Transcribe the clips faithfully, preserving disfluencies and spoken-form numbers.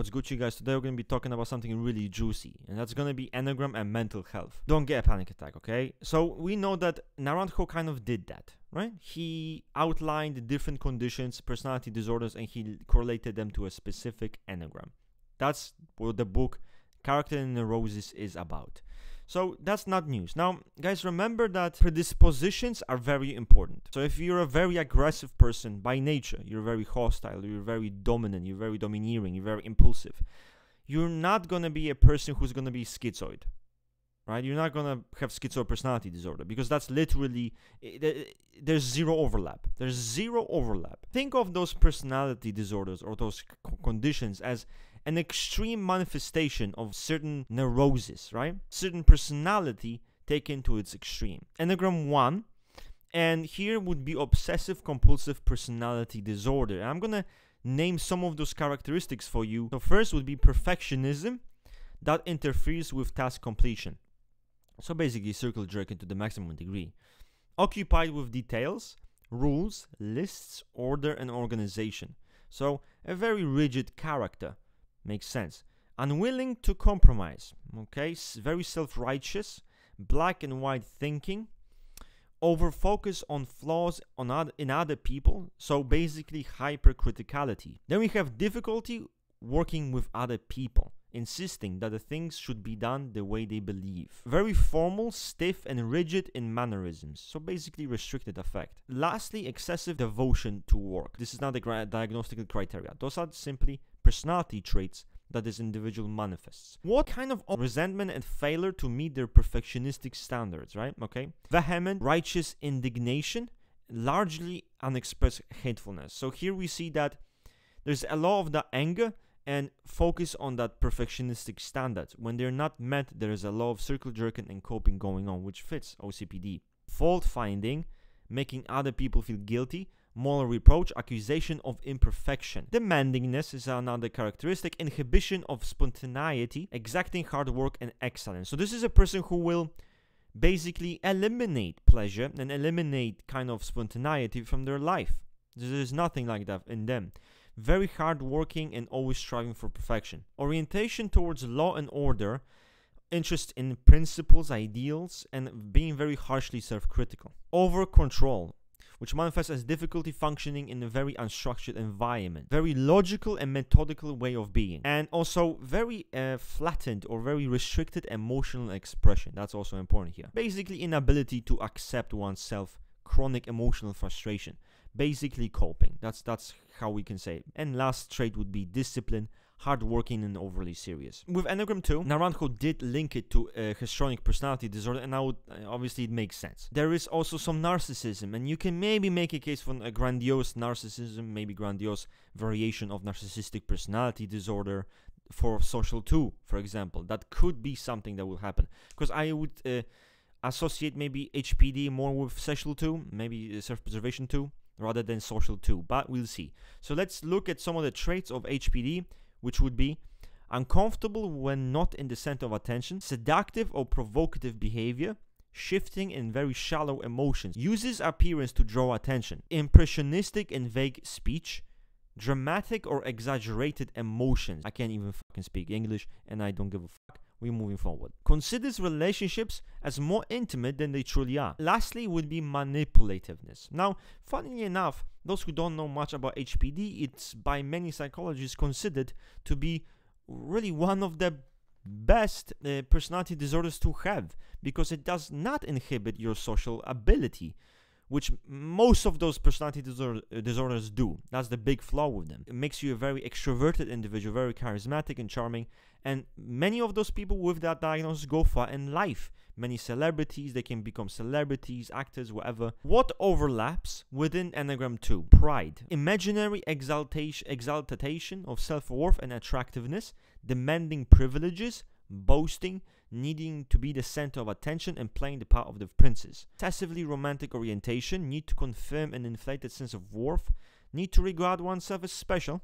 What's good, you guys? Today we're going to be talking about something really juicy, and that's going to be Enneagram and mental health. Don't get a panic attack, okay? So we know that Naranjo kind of did that, right? He outlined different conditions, personality disorders, and he correlated them to a specific Enneagram. That's what the book Character and Neurosis is about. So that's not news. Now, guys, remember that predispositions are very important. So if you're a very aggressive person by nature, you're very hostile, you're very dominant, you're very domineering, you're very impulsive, you're not going to be a person who's going to be schizoid, right? You're not going to have schizoid personality disorder because that's literally, there's zero overlap. There's zero overlap. Think of those personality disorders or those conditions as an extreme manifestation of certain neurosis, right? Certain personality taken to its extreme. Enneagram one, and here would be obsessive compulsive personality disorder. I'm gonna name some of those characteristics for you. So first would be perfectionism that interferes with task completion. So basically circle jerking to the maximum degree. Occupied with details, rules, lists, order, and organization. So a very rigid character. Makes sense. Unwilling to compromise, okay? S very self-righteous, black and white thinking, over-focus on flaws on other, in other people, so basically hypercriticality. Then we have difficulty working with other people, insisting that the things should be done the way they believe. Very formal, stiff, and rigid in mannerisms, so basically restricted affect. Lastly, excessive devotion to work. This is not a diagnostic criteria. Those are simply personality traits that this individual manifests. What kind of resentment and failure to meet their perfectionistic standards, right? Okay. Vehement, righteous indignation, largely unexpressed hatefulness. So here we see that there's a lot of the anger and focus on that perfectionistic standards. When they're not met, there is a lot of circle jerking and coping going on, which fits O C P D. Fault finding, making other people feel guilty, moral reproach, accusation of imperfection. Demandingness is another characteristic, inhibition of spontaneity, exacting hard work and excellence. So this is a person who will basically eliminate pleasure and eliminate kind of spontaneity from their life. There's nothing like that in them. Very hard working and always striving for perfection. Orientation towards law and order, interest in principles, ideals, and being very harshly self-critical. Over control, which manifests as difficulty functioning in a very unstructured environment. Very logical and methodical way of being. And also very uh, flattened or very restricted emotional expression. That's also important here. Basically inability to accept oneself, chronic emotional frustration. Basically coping. That's, that's how we can say it. And last trait would be discipline, hardworking, and overly serious. With Enneagram two, Naranjo did link it to a histrionic personality disorder, and I would, uh, obviously it makes sense. There is also some narcissism, and you can maybe make a case for a grandiose narcissism, maybe grandiose variation of narcissistic personality disorder for social two, for example. That could be something that will happen, because I would uh, associate maybe H P D more with social two, maybe self-preservation two, rather than social two, but we'll see. So let's look at some of the traits of H P D, which would be uncomfortable when not in the center of attention, seductive or provocative behavior, shifting in very shallow emotions, uses appearance to draw attention, impressionistic and vague speech, dramatic or exaggerated emotions. I can't even fucking speak English and I don't give a fuck. We're moving forward. Considers relationships as more intimate than they truly are. Lastly would be manipulativeness. Now, funnily enough, those who don't know much about H P D, it's by many psychologists considered to be really one of the best uh, personality disorders to have, because it does not inhibit your social ability, which most of those personality disorder, uh, disorders do. That's the big flaw with them. It makes you a very extroverted individual, very charismatic and charming. And many of those people with that diagnosis go far in life. Many celebrities, they can become celebrities, actors, whatever. What overlaps within Enneagram two? Pride, imaginary exaltation, exaltation of self-worth and attractiveness, demanding privileges, boasting, needing to be the center of attention and playing the part of the princess. Excessively romantic orientation, need to confirm an inflated sense of worth, need to regard oneself as special,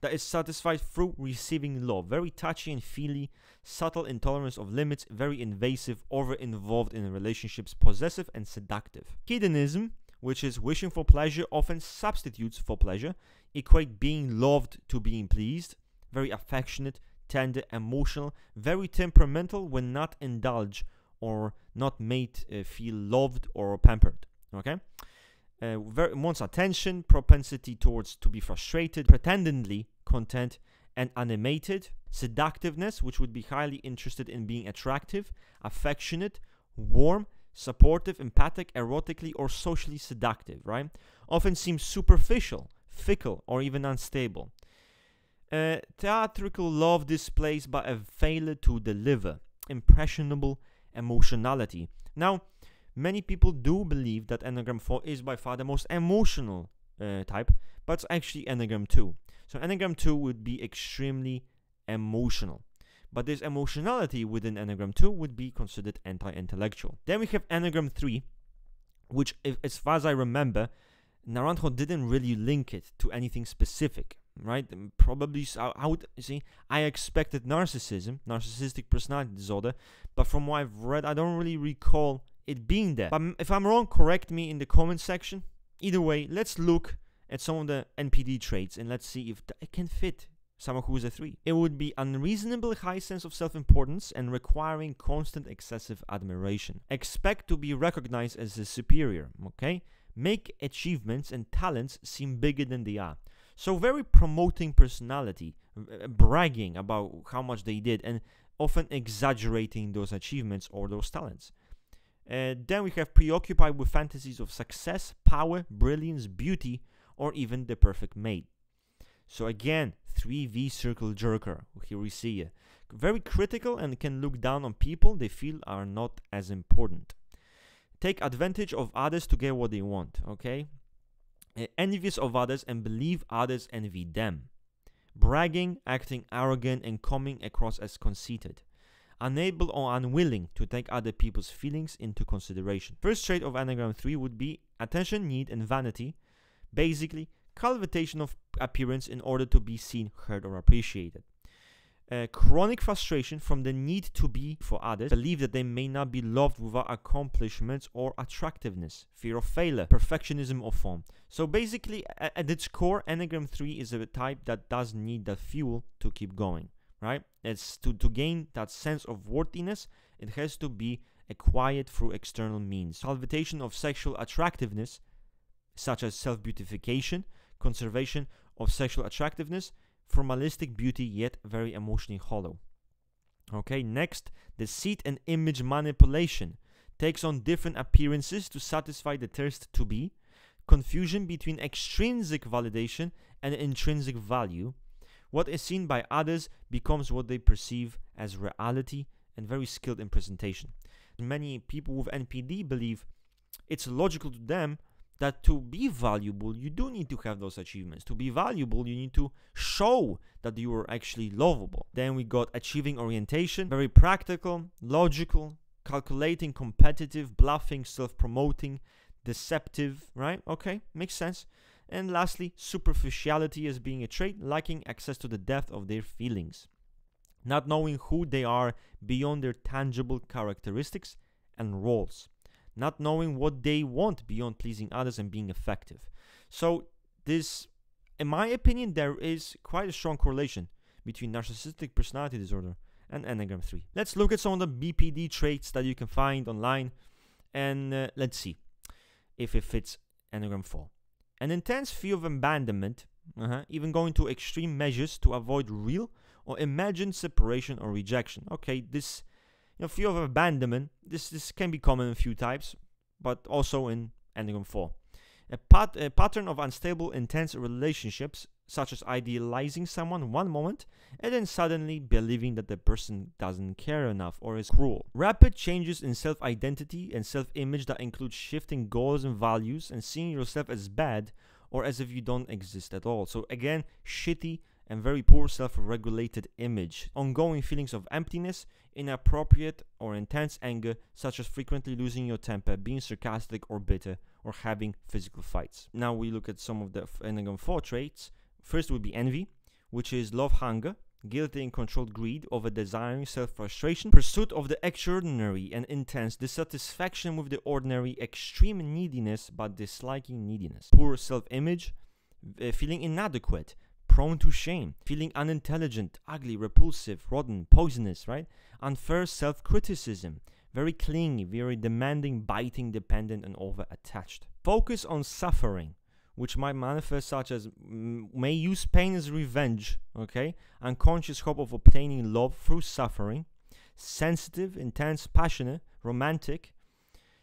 that is satisfied through receiving love. Very touchy and feely, subtle intolerance of limits, very invasive, over-involved in relationships, possessive and seductive. Hedonism, which is wishing for pleasure, often substitutes for pleasure, equate being loved to being pleased, very affectionate, tender, emotional, very temperamental when not indulged or not made uh, feel loved or pampered, okay? Uh, very, wants attention, propensity towards to be frustrated, pretendingly content and animated, seductiveness, which would be highly interested in being attractive, affectionate, warm, supportive, empathic, erotically or socially seductive, right? Often seems superficial, fickle, or even unstable. Uh, theatrical love displays by a failure to deliver, impressionable emotionality. Now, many people do believe that Enneagram four is by far the most emotional uh, type, but it's actually Enneagram two. So Enneagram two would be extremely emotional, but this emotionality within Enneagram two would be considered anti-intellectual. Then we have Enneagram three, which, if, as far as I remember, Naranjo didn't really link it to anything specific, right? Probably, so I would see, I expected narcissism, narcissistic personality disorder, but from what I've read, I don't really recall it being there. But if I'm wrong, correct me in the comment section. Either way, let's look at some of the N P D traits and let's see if it can fit someone who is a three. It would be unreasonably high sense of self-importance and requiring constant excessive admiration. Expect to be recognized as a superior, okay? Make achievements and talents seem bigger than they are. So very promoting personality, bragging about how much they did and often exaggerating those achievements or those talents. Uh, then we have preoccupied with fantasies of success, power, brilliance, beauty, or even the perfect mate. So again, three V circle jerker, here we see it. Very critical and can look down on people they feel are not as important. Take advantage of others to get what they want, okay? Uh, envious of others and believe others envy them. Bragging, acting arrogant, and coming across as conceited. Unable or unwilling to take other people's feelings into consideration. First trait of Enneagram three would be attention, need, and vanity. Basically, cultivation of appearance in order to be seen, heard, or appreciated. Uh, chronic frustration from the need to be for others, believe that they may not be loved without accomplishments or attractiveness, fear of failure, perfectionism or form. So basically, at, at its core, Enneagram three is a type that does need the fuel to keep going, right? It's to, to gain that sense of worthiness, it has to be acquired through external means. Cultivation of sexual attractiveness, such as self-beautification, conservation of sexual attractiveness, formalistic beauty yet very emotionally hollow. Okay, next, deceit and image manipulation. Takes on different appearances to satisfy the thirst to be. Confusion between extrinsic validation and intrinsic value. What is seen by others becomes what they perceive as reality, and very skilled in presentation. Many people with N P D believe it's logical to them that to be valuable, you do need to have those achievements. To be valuable, you need to show that you are actually lovable. Then we got achieving orientation, very practical, logical, calculating, competitive, bluffing, self-promoting, deceptive, right? Okay, makes sense. And lastly, superficiality as being a trait, lacking access to the depth of their feelings, not knowing who they are beyond their tangible characteristics and roles. Not knowing what they want beyond pleasing others and being effective. So this, in my opinion, there is quite a strong correlation between narcissistic personality disorder and Enneagram three. Let's look at some of the B P D traits that you can find online, and uh, let's see if it fits Enneagram four. An intense fear of abandonment, uh-huh, even going to extreme measures to avoid real or imagined separation or rejection. Okay, this... You know, fear of abandonment, this, this can be common in a few types, but also in Enneagram four. A, pat a pattern of unstable, intense relationships, such as idealizing someone one moment, and then suddenly believing that the person doesn't care enough or is cruel. Rapid changes in self-identity and self-image that include shifting goals and values and seeing yourself as bad or as if you don't exist at all. So again, shitty and very poor self-regulated image. Ongoing feelings of emptiness, inappropriate or intense anger, such as frequently losing your temper, being sarcastic or bitter, or having physical fights. Now we look at some of the Enneagram four traits. First would be envy, which is love hunger, guilty and controlled greed, over desiring, self-frustration, pursuit of the extraordinary and intense, dissatisfaction with the ordinary, extreme neediness but disliking neediness, poor self-image, uh, feeling inadequate, prone to shame, feeling unintelligent, ugly, repulsive, rotten, poisonous, right? Unfair self-criticism, very clingy, very demanding, biting, dependent, and over-attached. Focus on suffering, which might manifest such as may use pain as revenge, okay? Unconscious hope of obtaining love through suffering. Sensitive, intense, passionate, romantic.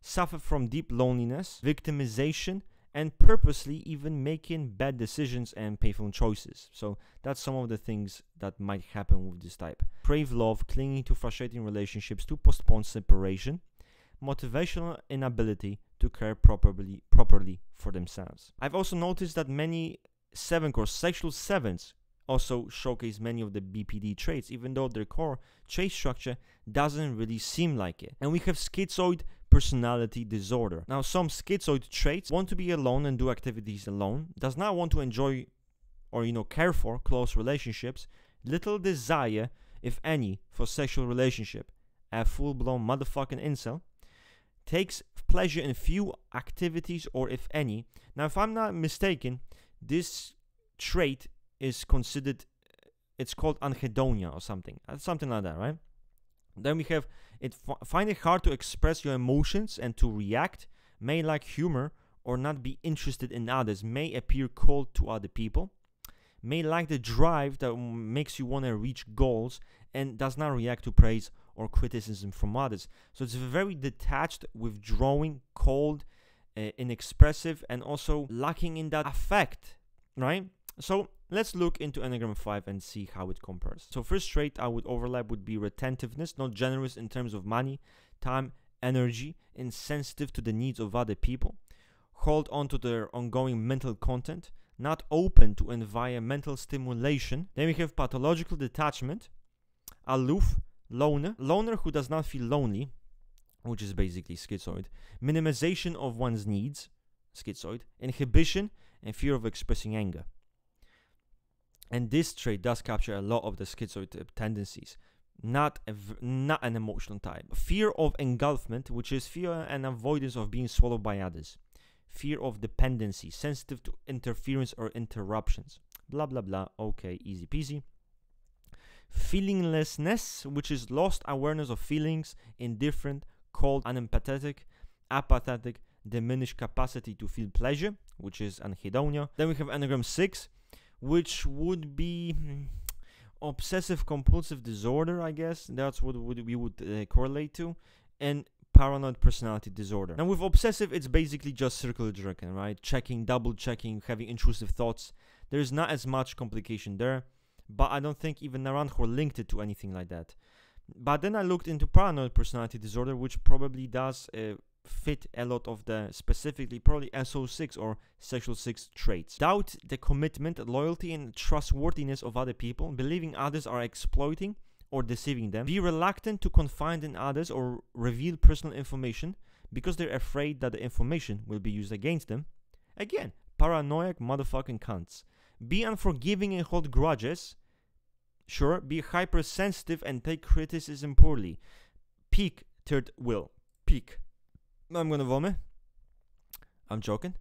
Suffer from deep loneliness, victimization, and purposely even making bad decisions and painful choices. So that's some of the things that might happen with this type. Crave love, clinging to frustrating relationships to postpone separation. Motivational inability to care properly properly for themselves. I've also noticed that many seven core sexual sevens also showcase many of the B P D traits, even though their core trait structure doesn't really seem like it. And we have schizoid personality disorder. Now, some schizoid traits want to be alone and do activities alone, does not want to enjoy or, you know, care for close relationships, little desire, if any, for sexual relationship, a full-blown motherfucking incel, takes pleasure in few activities or if any. Now, if I'm not mistaken, this trait is considered, it's called anhedonia or something, something like that, right? Then we have, it find it hard to express your emotions and to react, may lack humor or not be interested in others, may appear cold to other people, may lack the drive that makes you want to reach goals, and does not react to praise or criticism from others. So it's very detached, withdrawing, cold, uh, inexpressive, and also lacking in that affect, right? So let's look into Enneagram five and see how it compares. So first trait I would overlap would be retentiveness, not generous in terms of money, time, energy, insensitive to the needs of other people, hold on to their ongoing mental content, not open to environmental stimulation. Then we have pathological detachment, aloof, loner, loner who does not feel lonely, which is basically schizoid, minimization of one's needs, schizoid, inhibition, and fear of expressing anger. And this trait does capture a lot of the schizoid tendencies. Not a v not an emotional type. Fear of engulfment, which is fear and avoidance of being swallowed by others. Fear of dependency, sensitive to interference or interruptions. Blah, blah, blah. Okay, easy peasy. Feelinglessness, which is lost awareness of feelings, indifferent, cold, unempathetic, apathetic, diminished capacity to feel pleasure, which is anhedonia. Then we have Enneagram six, which would be hmm, obsessive compulsive disorder, I guess. That's what would, we would uh, correlate to. And paranoid personality disorder. Now, with obsessive, it's basically just circular jerking, right? Checking, double checking, having intrusive thoughts. There's not as much complication there, but I don't think even Naranjo linked it to anything like that. But then I looked into paranoid personality disorder, which probably does uh, fit a lot of the specifically probably S O six or sexual six traits. Doubt the commitment, loyalty, and trustworthiness of other people, believing others are exploiting or deceiving them. Be reluctant to confide in others or reveal personal information because they're afraid that the information will be used against them. Again, paranoid motherfucking cunts. Be unforgiving and hold grudges. Sure, be hypersensitive and take criticism poorly. Peak third will. Peak. I'm gonna vomit. I'm joking.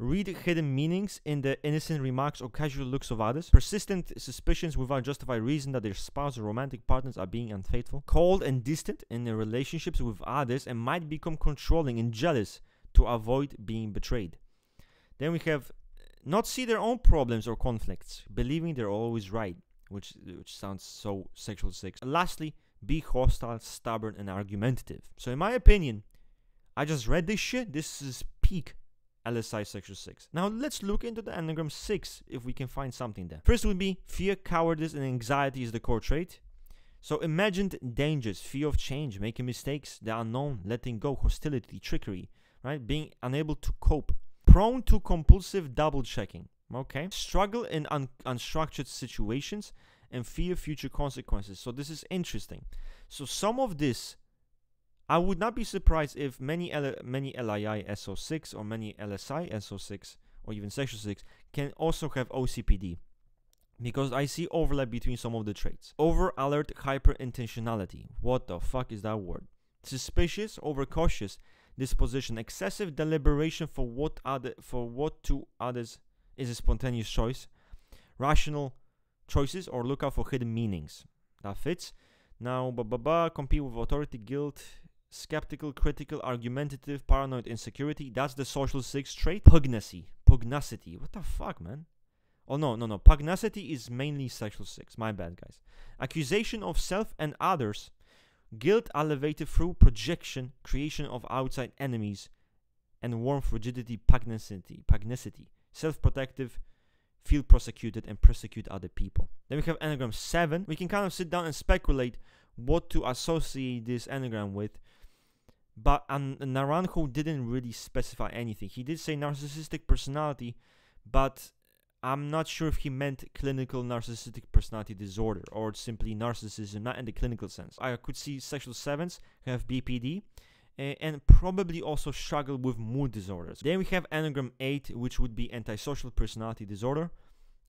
Read hidden meanings in the innocent remarks or casual looks of others. Persistent suspicions without justified reason that their spouse or romantic partners are being unfaithful. Cold and distant in their relationships with others and might become controlling and jealous to avoid being betrayed. Then we have not see their own problems or conflicts, believing they're always right, which, which sounds so sexual six. And lastly, be hostile, stubborn, and argumentative. So in my opinion, I just read this shit. This is peak L S I sexual six. Now let's look into the Enneagram six if we can find something there. First would be fear, cowardice, and anxiety is the core trait. So imagined dangers, fear of change, making mistakes, the unknown, letting go, hostility, trickery, right? Being unable to cope. Prone to compulsive double checking. Okay. Struggle in un unstructured situations and fear future consequences. So this is interesting. So some of this, I would not be surprised if many L many L I I S O six or many L S I S O six or even sexual six can also have O C P D, because I see overlap between some of the traits. Over alert, hyper intentionality. What the fuck is that word? Suspicious, overcautious disposition, excessive deliberation for what other for what to others is a spontaneous choice. rational choices or look out for hidden meanings. That fits. Now, ba ba ba, compete with authority, guilt, skeptical, critical, argumentative, paranoid, insecurity. That's the social six trait. Pugnacity. Pugnacity. What the fuck, man? Oh, no, no, no. Pugnacity is mainly social six. My bad, guys. Accusation of self and others. Guilt elevated through projection, creation of outside enemies, and warmth, rigidity, pugnacity. Pugnacity. Self-protective, feel prosecuted, and persecute other people. Then we have Enneagram seven. We can kind of sit down and speculate what to associate this Enneagram with. But um, Naranjo didn't really specify anything. He did say narcissistic personality, but I'm not sure if he meant clinical narcissistic personality disorder or simply narcissism, not in the clinical sense. I could see sexual sevens have B P D uh, and probably also struggle with mood disorders. Then we have Enneagram eight, which would be antisocial personality disorder.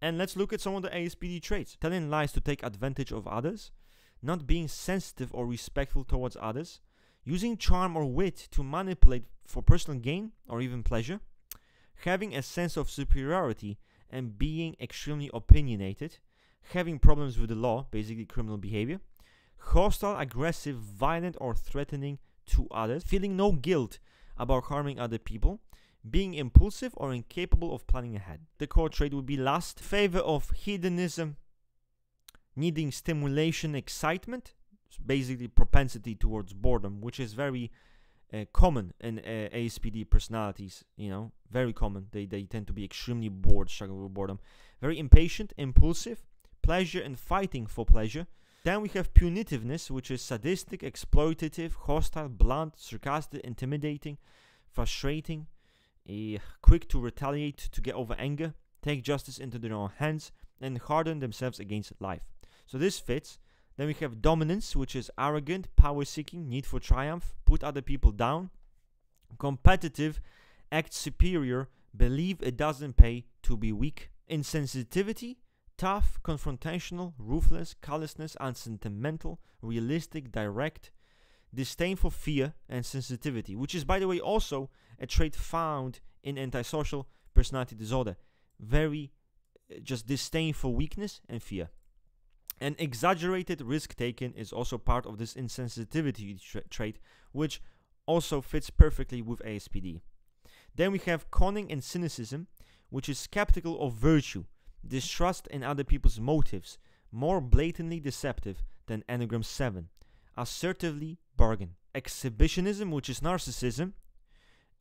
And let's look at some of the A S P D traits. Telling lies to take advantage of others, not being sensitive or respectful towards others, using charm or wit to manipulate for personal gain or even pleasure, having a sense of superiority and being extremely opinionated, having problems with the law, basically criminal behavior, hostile, aggressive, violent or threatening to others, feeling no guilt about harming other people, being impulsive or incapable of planning ahead. The core trait would be lust, favor of hedonism, needing stimulation, excitement, basically propensity towards boredom, which is very Uh, common in uh, A S P D personalities, you know, very common. They, they tend to be extremely bored, struggle with boredom. Very impatient, impulsive, pleasure and fighting for pleasure. Then we have punitiveness, which is sadistic, exploitative, hostile, blunt, sarcastic, intimidating, frustrating, uh, quick to retaliate, to get over anger, take justice into their own hands, and harden themselves against life. So this fits. Then we have dominance, which is arrogant, power-seeking, need for triumph, put other people down, competitive, act superior, believe it doesn't pay to be weak, insensitivity, tough, confrontational, ruthless, callousness, unsentimental, realistic, direct, disdain for fear and sensitivity, which is, by the way, also a trait found in antisocial personality disorder. Very uh, just disdain for weakness and fear. And exaggerated risk-taking is also part of this insensitivity tra trait, which also fits perfectly with A S P D. Then we have conning and cynicism, which is skeptical of virtue, distrust in other people's motives, more blatantly deceptive than Enneagram seven, assertively bargain. Exhibitionism, which is narcissism,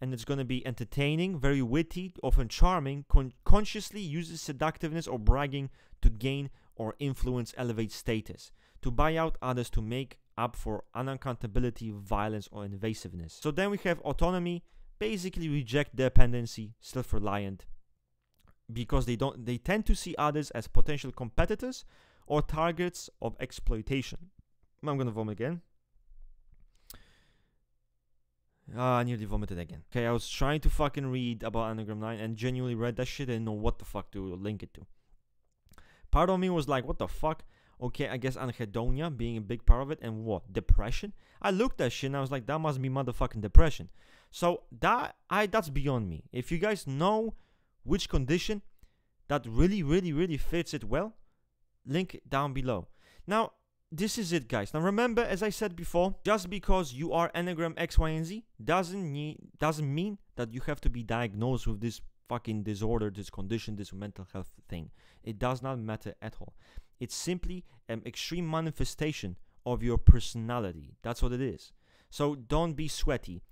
and it's going to be entertaining, very witty, often charming, con consciously uses seductiveness or bragging to gain or influence, elevate status, to buy out others to make up for unaccountability, violence or invasiveness. So then we have autonomy, basically reject dependency, self-reliant, because they don't they tend to see others as potential competitors or targets of exploitation. I'm gonna vomit again. Ah, I nearly vomited again. Okay, I was trying to fucking read about Enneagram nine and genuinely read that shit and didn't know what the fuck to link it to. Part of me was like, what the fuck? Okay, I guess anhedonia being a big part of it, and what? Depression? I looked at shit and I was like, that must be motherfucking depression. So that I that's beyond me. If you guys know which condition that really, really, really fits it well, link down below. Now, this is it, guys. Now remember, as I said before, just because you are Enneagram X, Y, and Z doesn't need doesn't mean that you have to be diagnosed with this fucking disorder, this condition, this mental health thing. It does not matter at all. It's simply an extreme manifestation of your personality. That's what it is. So don't be sweaty.